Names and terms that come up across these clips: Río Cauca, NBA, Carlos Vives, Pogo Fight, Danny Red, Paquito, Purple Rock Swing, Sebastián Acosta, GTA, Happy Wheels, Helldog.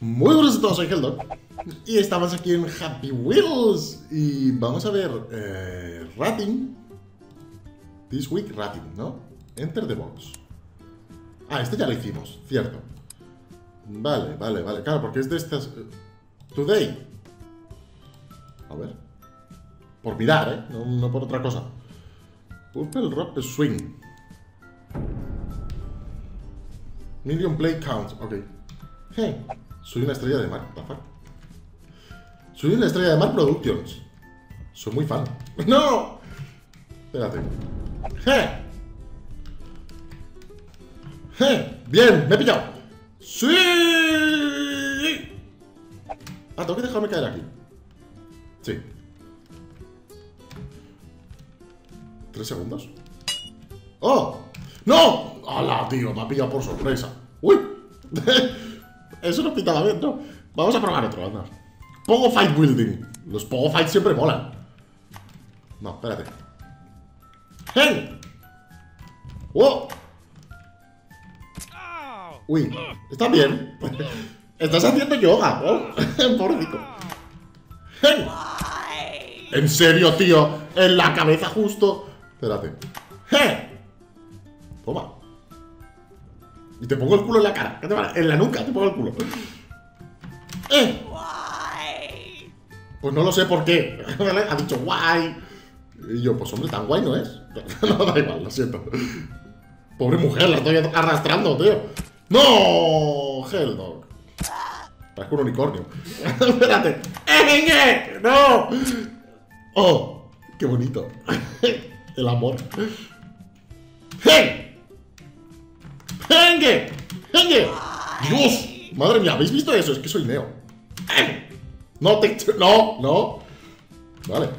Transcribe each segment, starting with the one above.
Muy buenas a todos, soy Helldog y estamos aquí en Happy Wheels y vamos a ver rating. This week rating, ¿no? Enter the box. Ah, este ya lo hicimos, cierto. Vale, vale, vale, claro, porque es de estas... Today. A ver. Por mirar, ¿eh? No por otra cosa. Purple Rock Swing. Million play counts, ok. Hey, soy una estrella de mar, what the fuck. Soy una estrella de mar productions. Soy muy fan. ¡No! Espérate. ¡Hey! ¡Hey! ¡Bien! ¡Me he pillado! ¡Sí! Ah, tengo que dejarme caer aquí. Sí. 3 segundos. ¡Oh! ¡No! ¡Hala, tío! Me ha pillado por sorpresa. ¡Uy! Eso no pintaba bien, ¿no? Vamos a probar otro, anda. Pogo Fight Building. Los Pogo Fight siempre molan. No, espérate. ¡Hey! ¡Wow! ¡Uy! ¿Estás bien? Estás haciendo yoga, ¿no? Pórdico. ¡Hey! En serio, tío. En la cabeza justo. Espérate. ¡Hey! Toma. Y te pongo el culo en la cara. ¿Qué te vale? En la nuca te pongo el culo. ¡Eh! Guay. Pues no lo sé por qué. Ha dicho guay. Y yo, pues hombre, tan guay no es. No, da igual, lo siento. Pobre mujer, la estoy arrastrando, tío. ¡No! Helldog. Parece un unicornio. Espérate. ¡Eh! ¡No! ¡Oh! ¡Qué bonito! El amor. ¡Hey! ¡Henge! ¡Henge! ¡Dios! Madre mía, ¿habéis visto eso? Es que soy Neo. No te... No, no. Vale.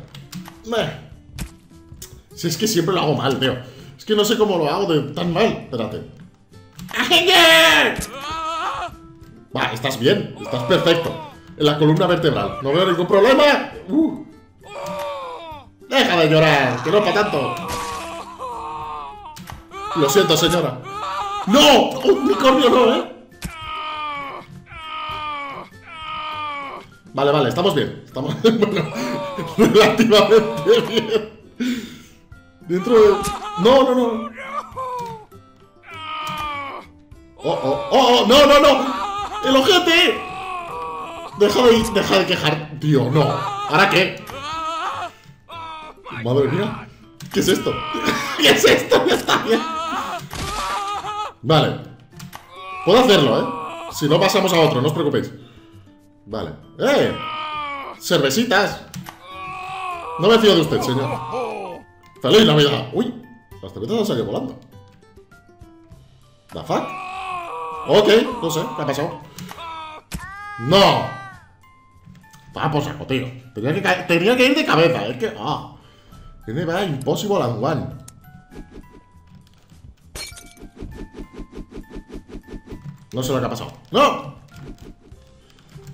Si es que siempre lo hago mal, tío. Es que no sé cómo lo hago de tan mal. Espérate. ¡Henge! Va, estás bien. Estás perfecto. En la columna vertebral. No veo ningún problema. Deja de llorar, que no para tanto. Lo siento, señora. ¡No! ¡Un unicornio no, eh! Vale, vale, estamos bien. Estamos, bueno, relativamente bien. Dentro de... ¡No, no, no! ¡Oh, oh, oh! ¡No, no, no! ¡El ojete! Deja de quejar. Tío, no. ¿Ahora qué? Madre mía. ¿Qué es esto? ¿Qué es esto? ¡Ya está bien! Vale. Puedo hacerlo, ¿eh? Si no, pasamos a otro, no os preocupéis. Vale. ¡Eh! ¡Cervecitas! No me fío de usted, señor. ¡Feliz Navidad! ¡Uy! Las cervezas han salido volando. ¿The fuck? Ok, no sé, ¿qué ha pasado? ¡No! Va por saco, tío. Tenía que ir de cabeza, es que... ¡Ah! NBA Impossible and One. No sé lo que ha pasado. ¡No!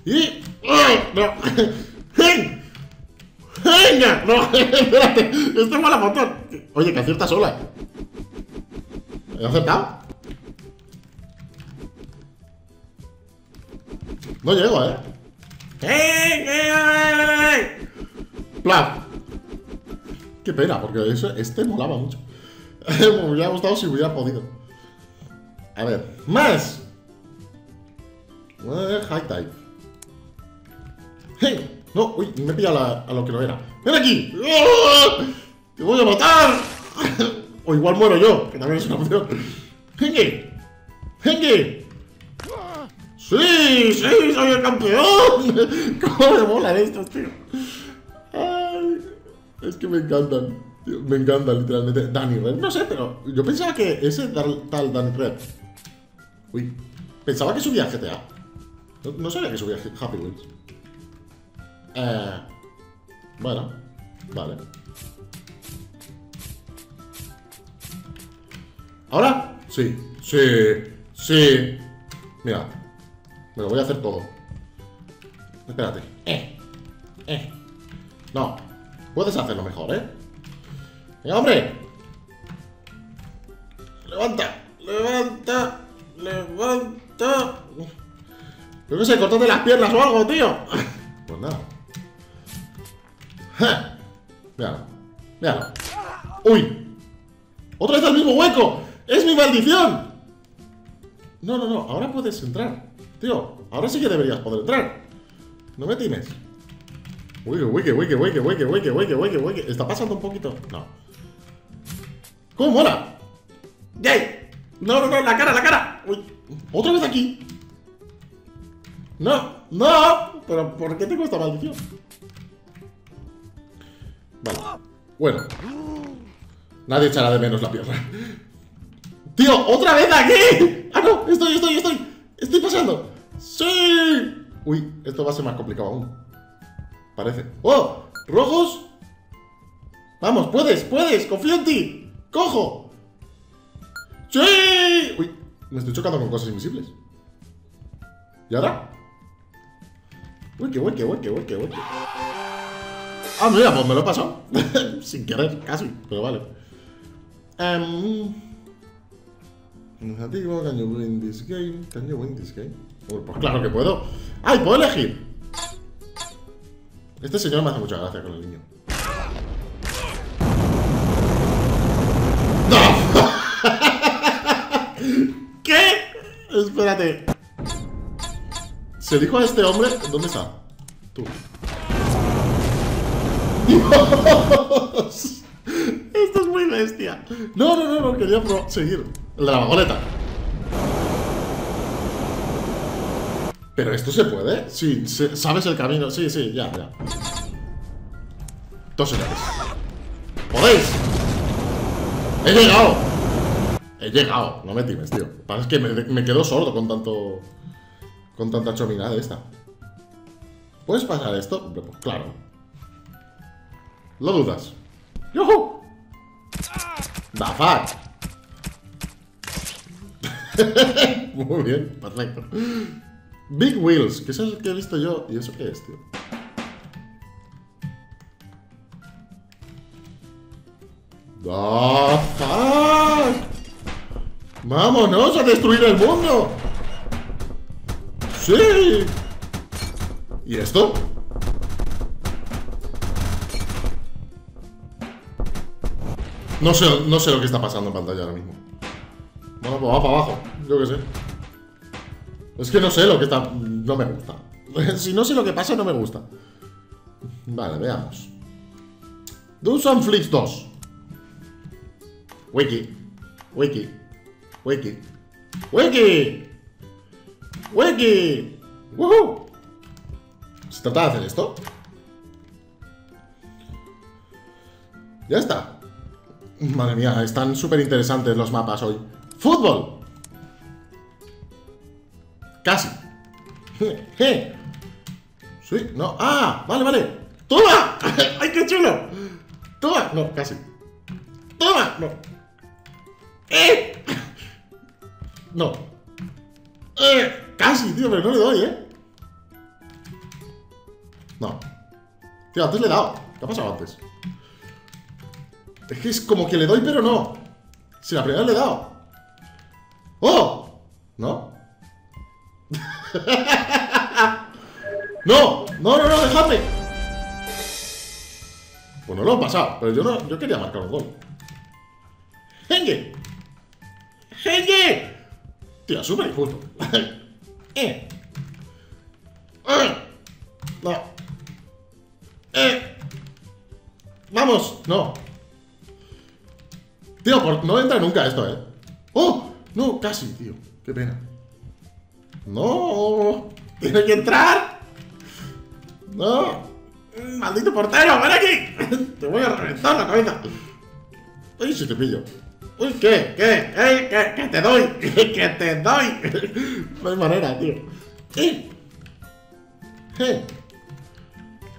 ¡Y! ¡Ay! ¡No! ¡Hey! ¡Venga! ¡No! ¡Espérate! ¡Este mola montón! Oye, que acierta sola. ¿He acertado? No llego, ¿eh? ¡Hey! ¡Plaf! ¡Qué pena! Porque este molaba mucho. Me hubiera gustado si hubiera podido. A ver. ¡Más! High dive. ¡Hey! No, uy, me he pillado a lo que no era. ¡Ven aquí! ¡Oh! ¡Te voy a matar! O igual muero yo, que también es una opción. ¡Henge! ¡Henge! ¡Sí! ¡Sí! ¡Soy el campeón! ¡Cómo me molan estos, tío! Ay, es que me encantan. Tío, me encantan, literalmente. Danny Red, no sé, pero yo pensaba que ese tal Danny Red. Uy. Pensaba que subía GTA. No sabía que subía Happy Wheels. Bueno, vale. ¿Ahora? Sí, sí, sí. Mira, me lo voy a hacer todo. Espérate. No, puedes hacerlo mejor, ¿eh? ¡Venga, hombre! ¡Levanta! ¡Levanta! Levanta. Yo no sé, cortate las piernas o algo, tío. Pues nada. Ja. Míralo. Míralo. ¡Uy! ¡Otra vez al mismo hueco! ¡Es mi maldición! No, no, no. Ahora puedes entrar. Tío, ahora sí que deberías poder entrar. No me tienes. Wiki. Está pasando un poquito. No. ¡Cómo mola! ¡Yay! ¡No, no, no! ¡La cara, la cara! ¡Uy! ¡Otra vez aquí! ¡No! ¡No! ¿Pero por qué tengo esta maldición? Vale. Bueno. Nadie echará de menos la pierna. ¡Tío! ¡Otra vez aquí! ¡Ah, no! ¡Estoy! ¡Estoy pasando! ¡Sí! Uy, esto va a ser más complicado aún. Parece. ¡Oh! ¡Rojos! ¡Vamos! ¡Puedes! ¡Puedes! ¡Confío en ti! ¡Cojo! ¡Sí! Uy, me estoy chocando con cosas invisibles. ¿Y ahora? Uy, qué. Ah, mira, pues me lo he pasado. Sin querer, casi, pero vale. Can you win this game? Can you win this game? Pues claro que puedo. ¡Ay, puedo elegir! Este señor me hace mucha gracia con el niño. ¡No! ¿Qué? Espérate. Se dijo a este hombre... ¿Dónde está? Tú. ¡Dios! Esto es muy bestia. No, no, no, no. Quería seguir. El de la magoleta. ¿Pero esto se puede? Sí, sabes el camino. Sí, sí, ya. Dos señores. ¡Podéis! ¡He llegado! ¡He llegado! No me times, tío. Es que me quedo sordo con tanto... Con tanta chominada esta. ¿Puedes pasar esto? Pues claro. Lo dudas. ¡Yuhu! ¡The fuck! Muy bien, perfecto. Big Wheels, que es el que he visto yo. ¿Y eso qué es, tío? ¡Oh, fuck! ¡Vámonos a destruir el mundo! ¡Sí! ¿Y esto? No sé lo que está pasando en pantalla ahora mismo. Bueno, pues va para abajo, yo qué sé. Es que no sé lo que está... No me gusta. Si no sé lo que pasa, no me gusta. Vale, veamos. Dudes and Flicks 2. Wiki. ¡Woohoo! ¿Se trata de hacer esto? Ya está. Madre mía, están súper interesantes los mapas hoy. ¡Fútbol! Casi. Sí, no. ¡Ah! Vale. ¡Toma! ¡Ay, qué chulo! ¡Toma! No, casi. ¡Toma! No. No. Casi, tío, pero no le doy, No. Tío, antes le he dado. ¿Qué ha pasado antes? Es que es como que le doy, pero no. Si la primera le he dado. ¡Oh! ¿No? No, dejadme. Pues no lo he pasado, pero yo quería marcar un gol. ¡Henge! Tío, súper injusto. No. Vamos, no. Tío, no entra nunca esto, ¡Oh! No, casi, tío. Qué pena. ¡No! ¡Tiene que entrar! ¡No! ¡Maldito portero! ¡Ven aquí! ¡Te voy a reventar la cabeza! ¡Uy, si te pillo! ¡Uy, qué! ¿Qué? ¡Que te doy! ¡Que te doy! No hay manera, tío.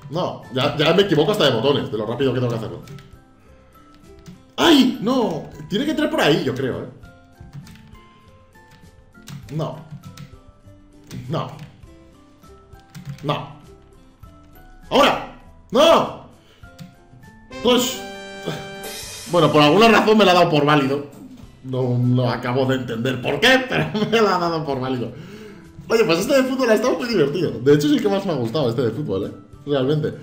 No, ya me equivoco hasta de botones, de lo rápido que tengo que hacerlo. ¡Ay! ¡No! Tiene que entrar por ahí, yo creo, No. ¡Ahora! ¡No! Pues... Bueno, por alguna razón me la ha dado por válido. No lo acabo de entender por qué, pero me lo ha dado por válido. Oye, pues este de fútbol ha estado muy divertido. De hecho, es el que más me ha gustado, este de fútbol, realmente.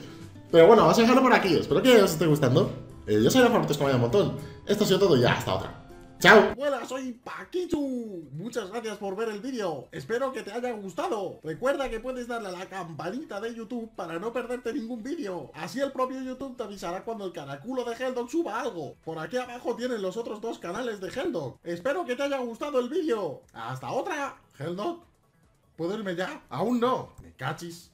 Pero bueno, vamos a dejarlo por aquí. Espero que os esté gustando. Yo soy Fabritos con un montón. Esto ha sido todo ya. Hasta otra. ¡Chao! Hola, soy Paquito. Muchas gracias por ver el vídeo. Espero que te haya gustado. Recuerda que puedes darle a la campanita de YouTube para no perderte ningún vídeo. Así el propio YouTube te avisará cuando el caraculo de Helldog suba algo. Por aquí abajo tienen los otros dos canales de Helldog. Espero que te haya gustado el vídeo. ¡Hasta otra! Helldog, ¿puedo irme ya? ¡Aún no! ¡Me cachis!